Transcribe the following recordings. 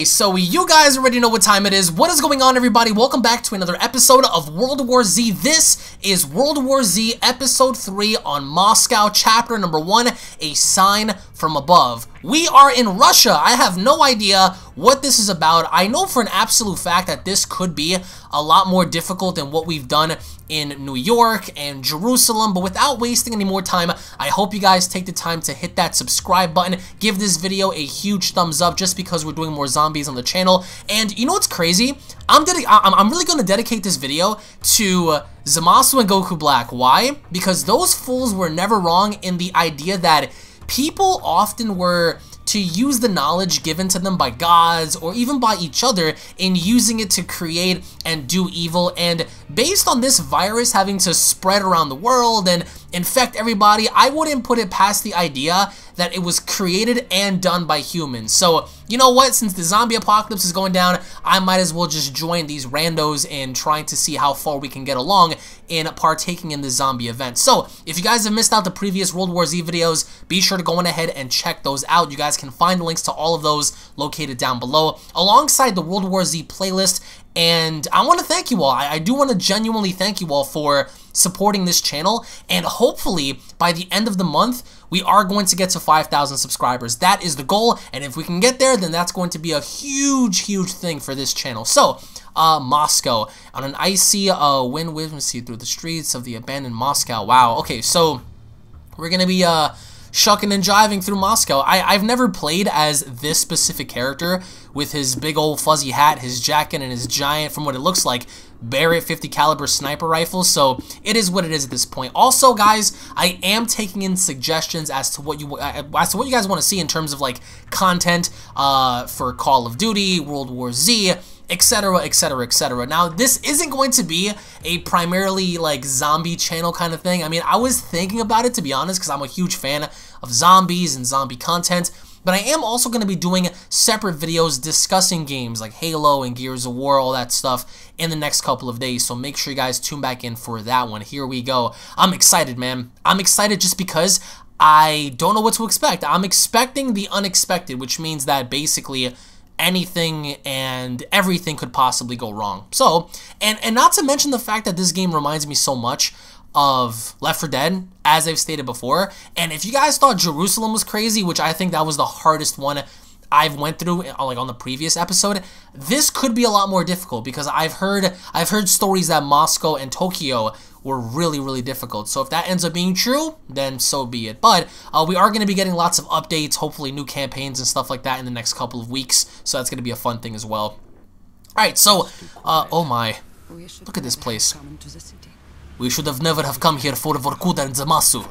Okay, so you guys already know what time it is. What is going on, everybody? Welcome back to another episode of World War Z. This is World War Z Episode 3 on Moscow, Chapter Number 1, A Sign from Above. We are in Russia. I have no idea what this is about. I know for an absolute fact that this could be a lot more difficult than what we've done in New York and Jerusalem, but without wasting any more time, I hope you guys take the time to hit that subscribe button, give this video a huge thumbs up just because we're doing more zombies on the channel. And you know what's crazy? I'm really going to dedicate this video to Zamasu and Goku Black. Why? Because those fools were never wrong in the idea that people often were to use the knowledge given to them by gods or even by each other in using it to create and do evil. And based on this virus having to spread around the world and infect everybody, I wouldn't put it past the idea that it was created and done by humans. So, you know what? Since the zombie apocalypse is going down, I might as well just join these randos in trying to see how far we can get along in partaking in the zombie event. So, if you guys have missed out the previous World War Z videos, be sure to go on ahead and check those out. You guys can find links to all of those located down below, alongside the World War Z playlist. And I want to thank you all. I do want to genuinely thank you all for supporting this channel, and hopefully by the end of the month we are going to get to 5,000 subscribers. That is the goal, and if we can get there, then that's going to be a huge thing for this channel. So Moscow, on an icy wind whips you through the streets of the abandoned Moscow. Wow, okay, so we're gonna be shucking and jiving through Moscow. I've never played as this specific character with his big old fuzzy hat, his jacket, and his giant, from what it looks like, Barrett 50 caliber sniper rifle. So it is what it is at this point. Also, guys, I am taking in suggestions as to what you guys want to see in terms of like content for Call of Duty, World War Z, etc, etc, etc. Now, this isn't going to be a primarily like zombie channel kind of thing. I mean, I was thinking about it, to be honest, because I'm a huge fan of zombies and zombie content, but I am also going to be doing separate videos discussing games like Halo and Gears of War, all that stuff, in the next couple of days, so make sure you guys tune back in for that one. Here we go. I'm excited, man. I'm excited just because I don't know what to expect. I'm expecting the unexpected, which means that basically anything and everything could possibly go wrong. So, and not to mention the fact that this game reminds me so much of Left 4 Dead, as I've stated before. And if you guys thought Jerusalem was crazy, which I think that was the hardest one I've went through like on the previous episode, this could be a lot more difficult, because I've heard stories that Moscow and Tokyo were really difficult. So if that ends up being true, then so be it. But we are going to be getting lots of updates, hopefully new campaigns and stuff like that in the next couple of weeks, so that's going to be a fun thing as well. All right, so oh my, look at this place. We should have never have come here for Vorkuta and Zamasu.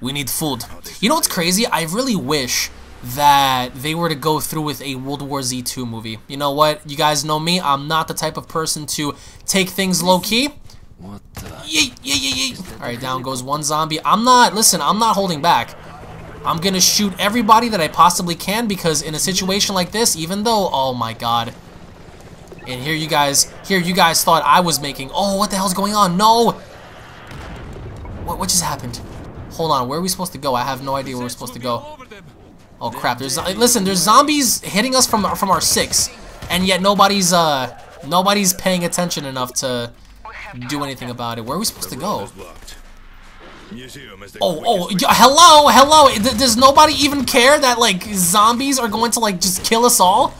We need food. You know what's crazy? I really wish that they were to go through with a World War Z 2 movie. You know what? You guys know me. I'm not the type of person to take things low-key. What the? Alright, down goes one zombie. Listen, I'm not holding back. I'm gonna shoot everybody that I possibly can, because in a situation like this, even though, oh my god. And here you guys thought I was making, oh, what the hell's going on? No! What just happened? Hold on, where are we supposed to go? I have no idea where we're supposed to go. Oh crap, there's zombies hitting us from our six, and yet nobody's paying attention enough to do anything about it. Where are we supposed to go? Oh, hello! Does nobody even care that, like, zombies are going to, like, just kill us all?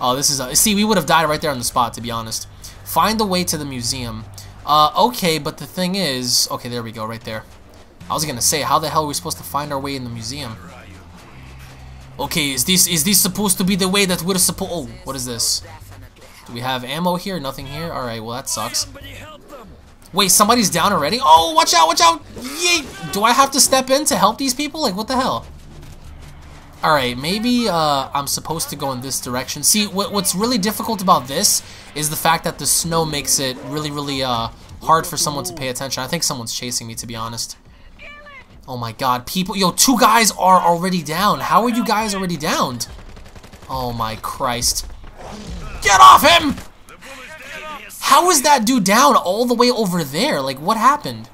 Oh, this is, see, we would have died right there on the spot, to be honest. Find the way to the museum. Okay, but the thing is, okay, there we go, right there. I was gonna say, how the hell are we supposed to find our way in the museum? Okay, is this supposed to be the way that we're supposed? Oh, what is this? Do we have ammo here? Nothing here? Alright, well, that sucks. Wait, somebody's down already? Oh, watch out, watch out! Yay! Do I have to step in to help these people? Like, what the hell? Alright, maybe I'm supposed to go in this direction. See, what's really difficult about this is the fact that the snow makes it really hard for someone to pay attention. I think someone's chasing me, to be honest. Oh my god, people, yo, two guys are already down. How are you guys already downed? Oh my Christ. Get off him! How is that dude down all the way over there? Like, what happened?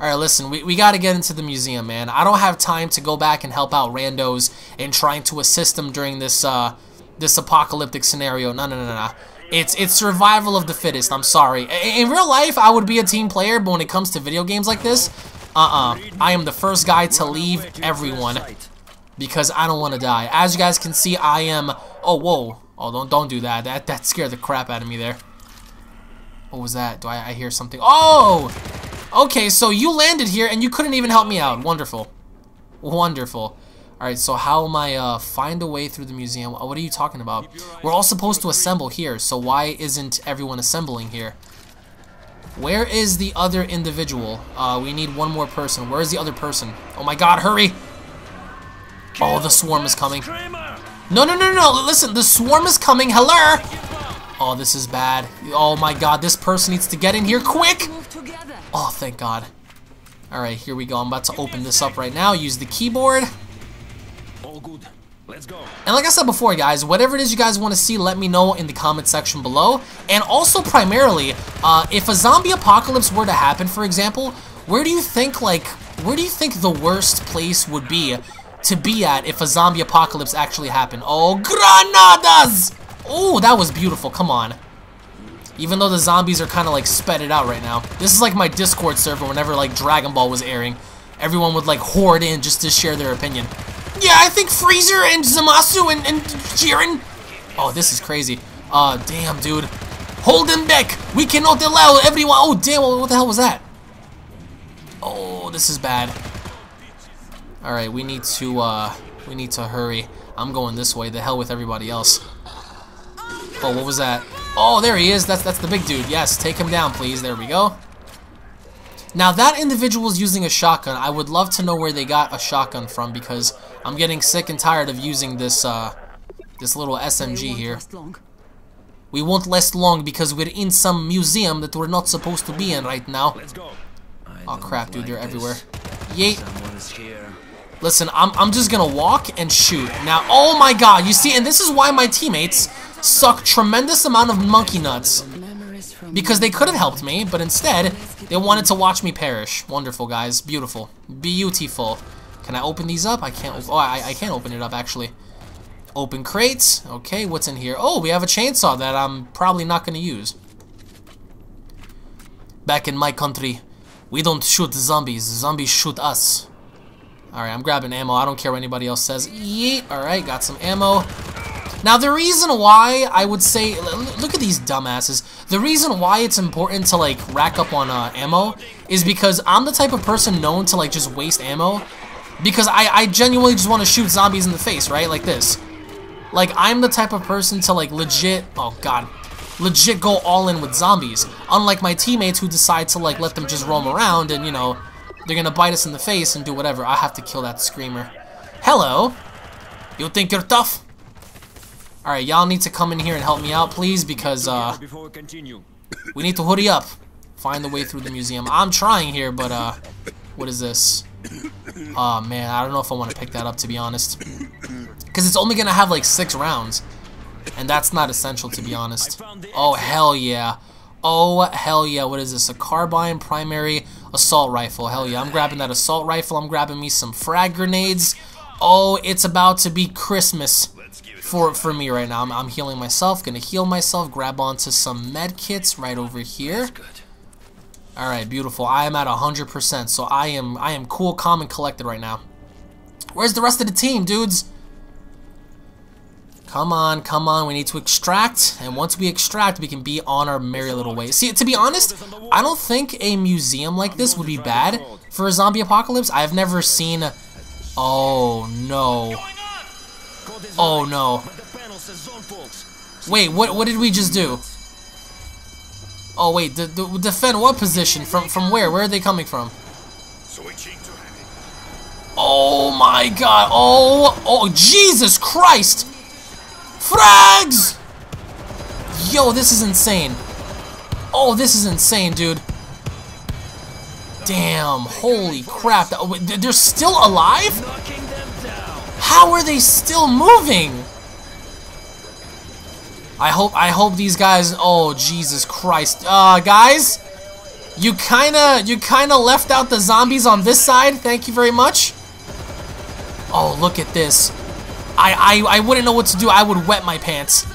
Alright, listen, we gotta get into the museum, man. I don't have time to go back and help out randos and trying to assist them during this this apocalyptic scenario. No. It's survival of the fittest, I'm sorry. In real life, I would be a team player, but when it comes to video games like this, I am the first guy to leave everyone because I don't want to die. As you guys can see, I am... Oh, whoa. Oh, don't do that. That scared the crap out of me there. What was that? Do I hear something? Oh! Okay, so you landed here and you couldn't even help me out. Wonderful. Wonderful. Alright, so how am I, find a way through the museum? What are you talking about? We're all supposed to assemble here, so why isn't everyone assembling here? Where is the other individual? We need one more person. Where is the other person? Oh my god, hurry! Oh, the swarm is coming. No, listen, the swarm is coming, hello! Oh, this is bad. Oh my god, this person needs to get in here, quick! Oh, thank god. Alright, here we go. I'm about to open this up right now. Use the keyboard. Good. Let's go. And like I said before, guys, whatever it is you guys want to see, let me know in the comment section below. And also, primarily, if a zombie apocalypse were to happen, for example, where do you think the worst place would be to be at if a zombie apocalypse actually happened? Oh, granadas! Oh, that was beautiful. Come on. Even though the zombies are kind of like spedded out right now. This is like my Discord server whenever like Dragon Ball was airing. Everyone would like horde in just to share their opinion. Yeah, I think Freezer and Zamasu and Jiren. Oh, this is crazy. Damn, dude. Hold them back. We cannot allow everyone. Oh, damn. What the hell was that? Oh, this is bad. All right, we need to hurry. I'm going this way. The hell with everybody else. Oh, what was that? Oh, there he is. That's the big dude. Yes, take him down, please. There we go. Now, that individual's using a shotgun. I would love to know where they got a shotgun from because I'm getting sick and tired of using this this little SMG here. We won't last long because we're in some museum that we're not supposed to be in right now. Oh, crap, dude. They're everywhere. Yeet. Listen, I'm just going to walk and shoot. Now, oh, my God. You see, and this is why my teammates suck tremendous amount of monkey nuts. Because they could have helped me, but instead, they wanted to watch me perish. Wonderful, guys. Beautiful. Beautiful. Can I open these up? I can't. Oh, I can't open it up, actually. Open crates. Okay, what's in here? Oh, we have a chainsaw that I'm probably not going to use. Back in my country, we don't shoot zombies. Zombies shoot us. Alright, I'm grabbing ammo. I don't care what anybody else says. Yeet. Alright, got some ammo. Now, the reason why I would say... Look at these dumbasses. The reason why it's important to, like, rack up on ammo is because I'm the type of person known to, like, just waste ammo. Because I genuinely just want to shoot zombies in the face, right? Like this. Like, I'm the type of person to, like, legit... Oh, God. Legit go all in with zombies. Unlike my teammates who decide to, like, let them just roam around and, you know, they're gonna bite us in the face and do whatever. I have to kill that screamer. Hello. You think you're tough? Alright, y'all need to come in here and help me out, please, because, we need to hurry up. Find the way through the museum. I'm trying here, but, what is this? Oh, man, I don't know if I want to pick that up, to be honest. Because it's only going to have, like, 6 rounds. And that's not essential, to be honest. Oh, hell yeah. Oh, hell yeah. What is this? A carbine primary assault rifle. Hell yeah. I'm grabbing that assault rifle. I'm grabbing me some frag grenades. Oh, it's about to be Christmas. For me right now, I'm healing myself. Gonna heal myself. Grab onto some med kits right over here. All right, beautiful. I am at 100%, so I am cool, calm, and collected right now. Where's the rest of the team, dudes? Come on, come on. We need to extract, and once we extract, we can be on our merry little way. See, to be honest, I don't think a museum like this would be bad for a zombie apocalypse. I've never seen. Oh no. Oh no. Wait, what did we just do? Oh wait, defend what position? From where? Where are they coming from? Oh my god. Oh Jesus Christ. Frags! Yo, this is insane. Oh, this is insane, dude. Damn, holy crap. They're still alive? How are they still moving? I hope these guys... Oh, Jesus Christ. Guys? You kinda left out the zombies on this side. Thank you very much. Oh, look at this. I wouldn't know what to do. I would wet my pants.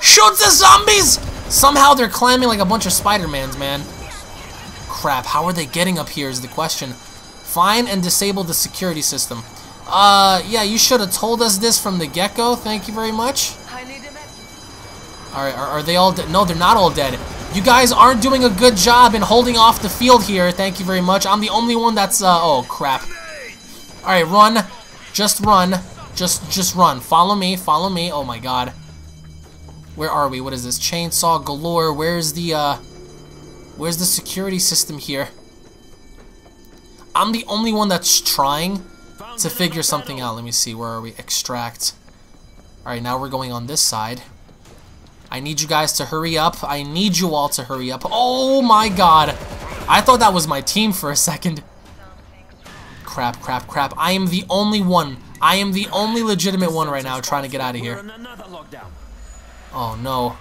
Shoot the zombies! Somehow they're climbing like a bunch of Spider-Mans, man. Crap, how are they getting up here is the question. Find and disable the security system. Yeah, you should have told us this from the get-go. Thank you very much. Alright, are they all dead? No, they're not all dead. You guys aren't doing a good job in holding off the field here. Thank you very much. I'm the only one that's, oh, crap. Alright, run. Just run. Just run. Follow me. Follow me. Oh, my God. Where are we? What is this? Chainsaw galore. Where's the security system here? I'm the only one that's trying to figure something out. Let me see. Where are we? Extract. Alright, now we're going on this side. I need you guys to hurry up. I need you all to hurry up. Oh, my God. I thought that was my team for a second. Crap, crap, crap. I am the only one. I am the only legitimate one right now trying to get out of here. Oh, no.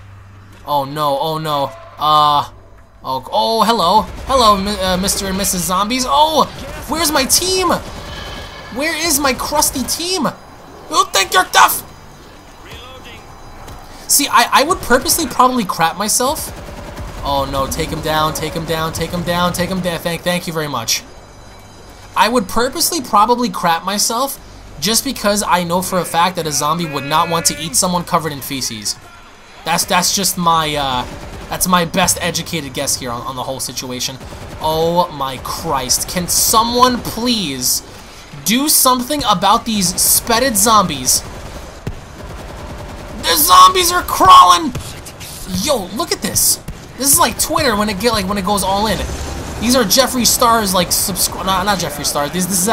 Oh, no. Oh, no. Oh, hello. Hello, Mr. and Mrs. Zombies. Oh, where's my team? Where is my crusty team? You think you're tough? See, I would purposely probably crap myself. Oh, no. Take him down. Take him down. Take him down. Take him down. Thank you very much. I would purposely probably crap myself just because I know for a fact that a zombie would not want to eat someone covered in feces. That's just my, that's my best educated guess here on the whole situation. Oh my Christ. Can someone please do something about these spetted zombies? The zombies are crawling! Yo, look at this. This is like Twitter when it goes all in. These are Jeffree Star's like not Jeffree Star. This is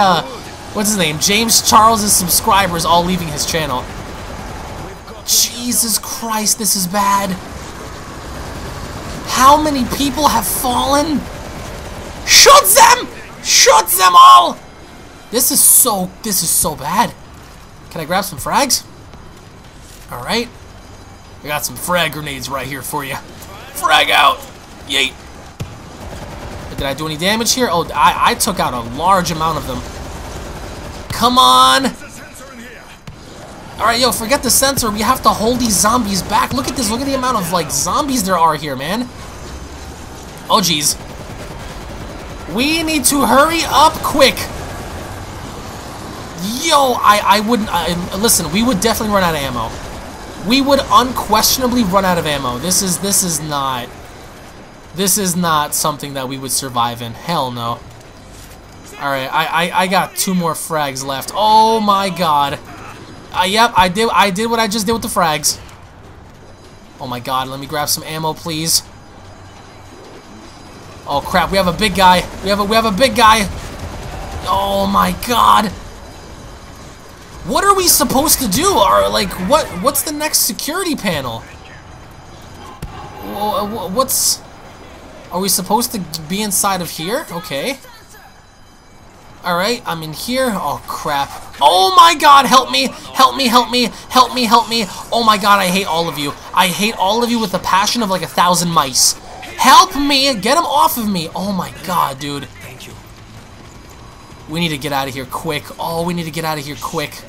what's his name? James Charles' subscribers all leaving his channel. Jesus Christ, this is bad. How many people have fallen? Shoot them! Shoot them all! This is so bad. Can I grab some frags? Alright. I got some frag grenades right here for you. Frag out! Yeet! Did I do any damage here? Oh, I took out a large amount of them. Come on! Alright, yo, forget the sensor. We have to hold these zombies back. Look at this. Look at the amount of, like, zombies there are here, man. Oh, jeez. We need to hurry up quick. Yo, I wouldn't... listen, we would definitely run out of ammo. We would unquestionably run out of ammo. This is not... This is not something that we would survive in. Hell no. Alright, I got two more frags left. Oh my God. Yep, I did what I just did with the frags. Oh my God, let me grab some ammo, please. Oh crap, we have a big guy. We have a big guy. Oh my God. What are we supposed to do? Or like what's the next security panel? What's... Are we supposed to be inside of here? Okay. Alright, I'm in here. Oh, crap. Oh, my God, help me! Help me, help me, help me, help me. Oh, my God, I hate all of you. I hate all of you with the passion of like 1,000 mice. Help me! Get him off of me! Oh, my God, dude. We need to get out of here quick. Oh, we need to get out of here quick.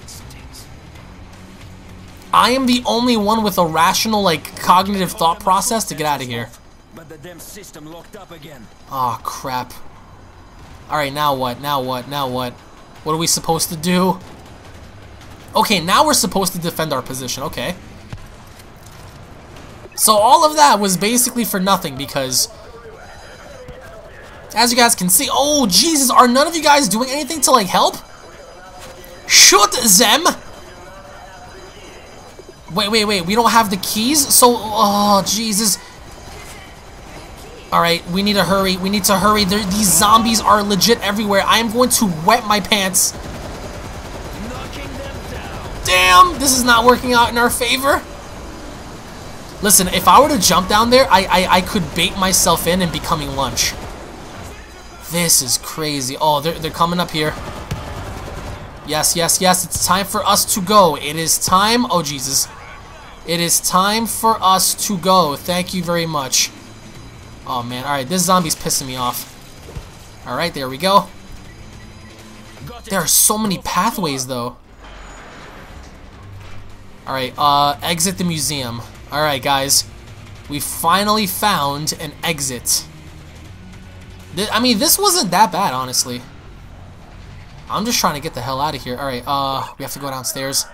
I am the only one with a rational, like, cognitive thought process to get out of here. But the damn system locked up again. Oh crap. Alright, now what? Now what? Now what? What are we supposed to do? Okay, now we're supposed to defend our position. Okay. So all of that was basically for nothing because... As you guys can see... Oh, Jesus! Are none of you guys doing anything to, like, help? Shoot them! Wait, wait, wait. We don't have the keys? So... Oh, Jesus... Alright, we need to hurry. We need to hurry. These zombies are legit everywhere. I am going to wet my pants. Damn, this is not working out in our favor. Listen, if I were to jump down there, I could bait myself in and becoming lunch. This is crazy. Oh, they're coming up here. Yes, yes, yes. It's time for us to go. It is time. Oh, Jesus. It is time for us to go. Thank you very much. Oh man, alright, this zombie's pissing me off. Alright, there we go. There are so many pathways though. Alright, exit the museum. Alright guys, we finally found an exit. I mean, this wasn't that bad, honestly. I'm just trying to get the hell out of here. Alright, we have to go downstairs.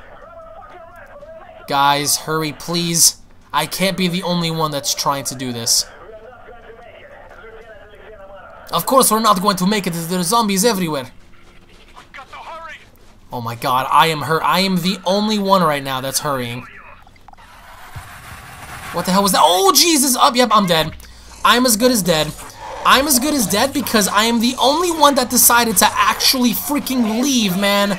Guys, hurry, please. I can't be the only one that's trying to do this. Of course, we're not going to make it. There are zombies everywhere. Oh my god, I am the only one right now that's hurrying. What the hell was that? Oh, Jesus! Oh, yep, I'm dead. I'm as good as dead. I'm as good as dead because I am the only one that decided to actually freaking leave, man.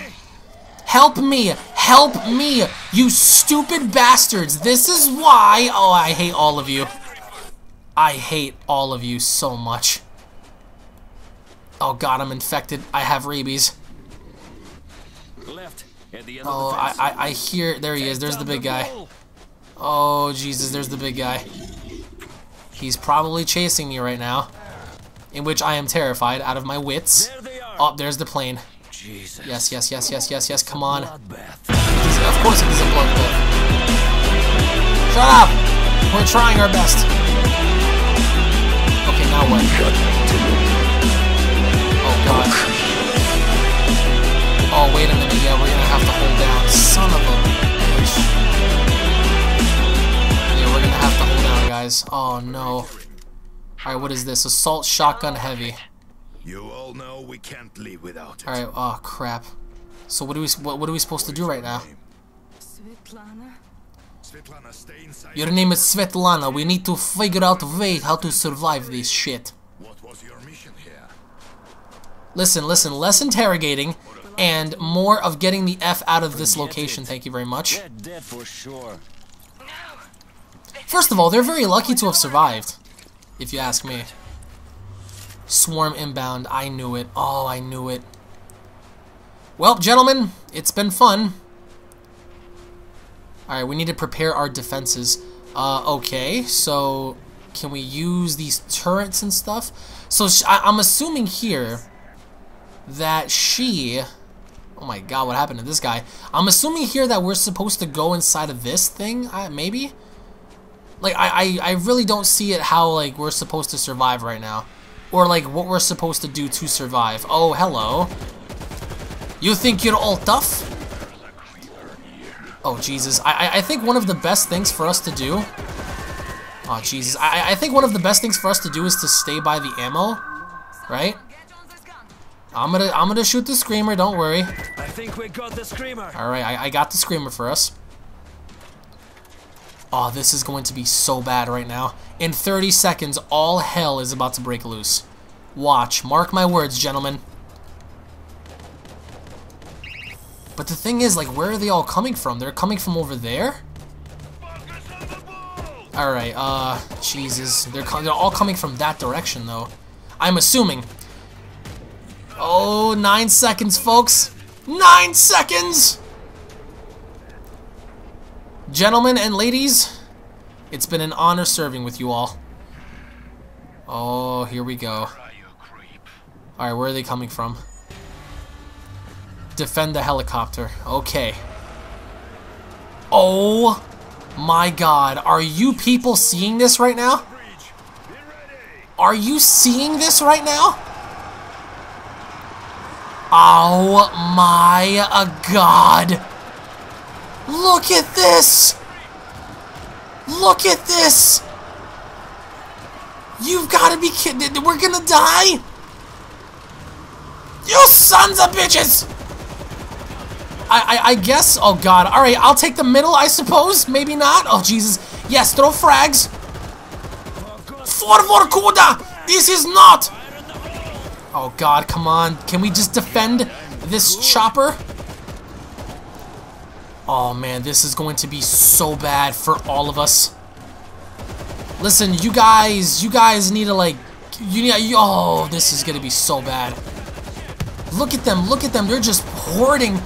Help me. Help me. You stupid bastards. This is why... Oh, I hate all of you. I hate all of you so much. Oh, God, I'm infected. I have rabies. Oh, I hear... There he is. There's the big guy. Oh, Jesus, there's the big guy. He's probably chasing me right now, in which I am terrified out of my wits. Oh, there's the plane. Jesus. Yes, yes, yes, yes, yes, yes, come on. Of course it is a bloodbath. Shut up! We're trying our best. Okay, now what? Oh, God. Oh, wait a minute, yeah, we're gonna have to hold down. Son of a bitch. Have to hold out, guys. Oh no. Alright, what is this? Assault shotgun heavy. You all know we can't leave without it. Alright, oh crap. So what are we supposed to do right now? Svetlana. Your name is Svetlana. We need to figure out a way how to survive this shit. What was your mission here? Listen, listen, less interrogating and more of getting the F out of this location. Thank you very much. They're dead for sure. First of all, they're very lucky to have survived, if you ask me. Swarm inbound, I knew it. Oh, I knew it. Well, gentlemen, it's been fun. Alright, we need to prepare our defenses. Okay, so can we use these turrets and stuff? So I'm assuming here that she... Oh my god, what happened to this guy? I'm assuming here that we're supposed to go inside of this thing, maybe? Like, I really don't see it how, like, we're supposed to survive right now. Or, like, what we're supposed to do to survive. Oh, hello. You think you're all tough? Oh, Jesus. I think one of the best things for us to do... Oh, Jesus. I think one of the best things for us to do is to stay by the ammo. Right? I'm gonna shoot the screamer, don't worry. I think we got the screamer. Alright, I got the screamer for us. Oh, this is going to be so bad right now. In 30 seconds, all hell is about to break loose. Watch. Mark my words, gentlemen. But the thing is, like, where are they all coming from? They're coming from over there? Alright, Jesus. They're all coming from that direction, though. I'm assuming. Oh, 9 seconds, folks. 9 seconds! Gentlemen and ladies, it's been an honor serving with you all. Oh, here we go. Alright, where are they coming from? Defend the helicopter. Okay. Oh my god, are you people seeing this right now? Are you seeing this right now? Oh my god. Look at this! Look at this! You've got to be kidding! We're gonna die! You sons of bitches! I guess. Oh god! All right, I'll take the middle, I suppose. Maybe not. Oh Jesus! Yes, throw frags. For Vorkuta! This is not. Oh god! Come on! Can we just defend this chopper? Oh man, this is going to be so bad for all of us. Listen, you guys need to like, oh, this is gonna be so bad. Look at them, they're just hoarding.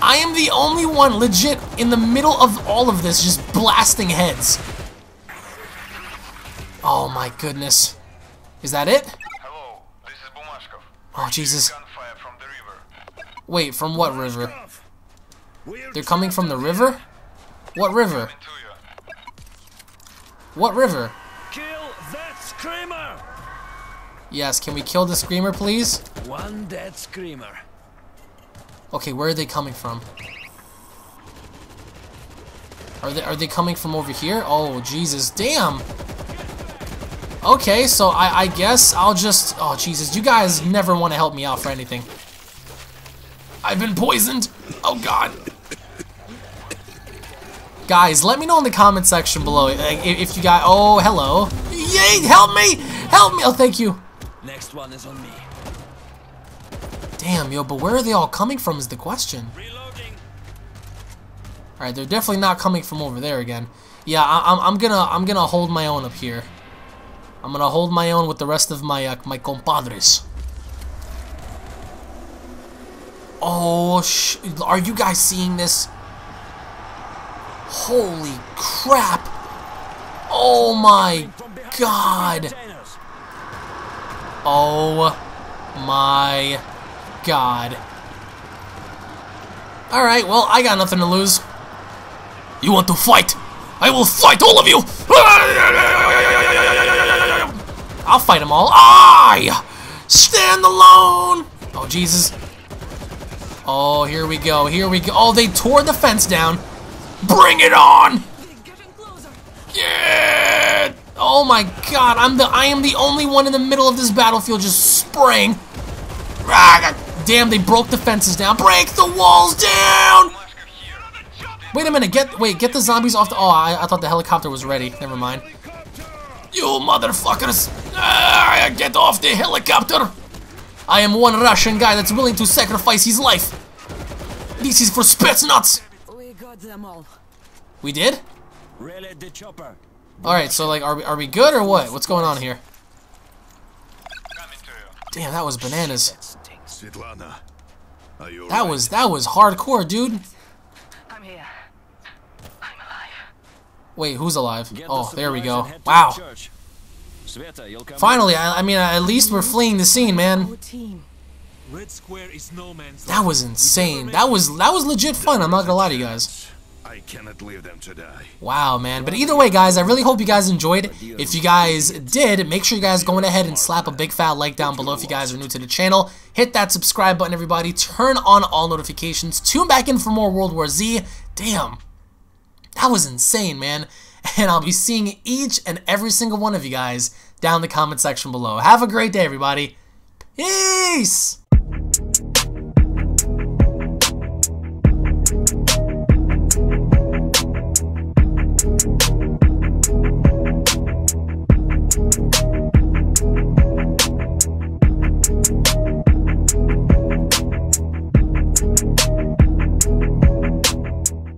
I am the only one legit in the middle of all of this, just blasting heads. Oh my goodness. Is that it? Hello, this is Bumashkov. Oh Jesus. Gunfire from the river. Wait, from what river? They're coming from the river? What river? What river? Kill that screamer! Yes, can we kill the screamer, please? One dead screamer. Okay, where are they coming from? Are they coming from over here? Oh Jesus, damn! Okay, so I guess I'll just... Oh Jesus, you guys never want to help me out for anything. I've been poisoned! Oh god! Guys, let me know in the comment section below if you guys... Oh, hello! Yay, help me! Help me! Oh, thank you! Next one is on me. Damn, yo, but where are they all coming from is the question. Alright, they're definitely not coming from over there again. Yeah, I'm gonna hold my own up here. I'm gonna hold my own with the rest of my my compadres. Oh, are you guys seeing this? Holy crap! Oh my god! Oh my god! All right, well, I got nothing to lose. You want to fight? I will fight all of you! I'll fight them all. I stand alone! Oh, Jesus. Oh, here we go, here we go. Oh, they tore the fence down. Bring it on! Yeah! Oh my god, I am the only one in the middle of this battlefield just spraying. Damn, they broke the fences down. Break the walls down! Wait a minute, get the zombies off the... Oh, I thought the helicopter was ready. Never mind. You motherfuckers! Get off the helicopter! I am one Russian guy that's willing to sacrifice his life. This is for spetsnaz! We got them all. We did? Really, the chopper. Alright, so like, are we good or what? What's going on here? Damn, that was bananas. Svetlana, are you alright? That was hardcore, dude. I'm here. I'm alive. Wait, who's alive? Oh, there we go. Wow. Finally, I mean, at least we're fleeing the scene, man. That was insane. That was legit fun. I'm not gonna lie to you guys. I cannot leave them to die. Wow, man. But either way, guys, I really hope you guys enjoyed. If you guys did, make sure you guys go ahead and slap a big fat like down below if you guys are new to the channel. Hit that subscribe button, everybody. Turn on all notifications. Tune back in for more World War Z. Damn. That was insane, man. And I'll be seeing each and every single one of you guys down in the comment section below. Have a great day, everybody. Peace!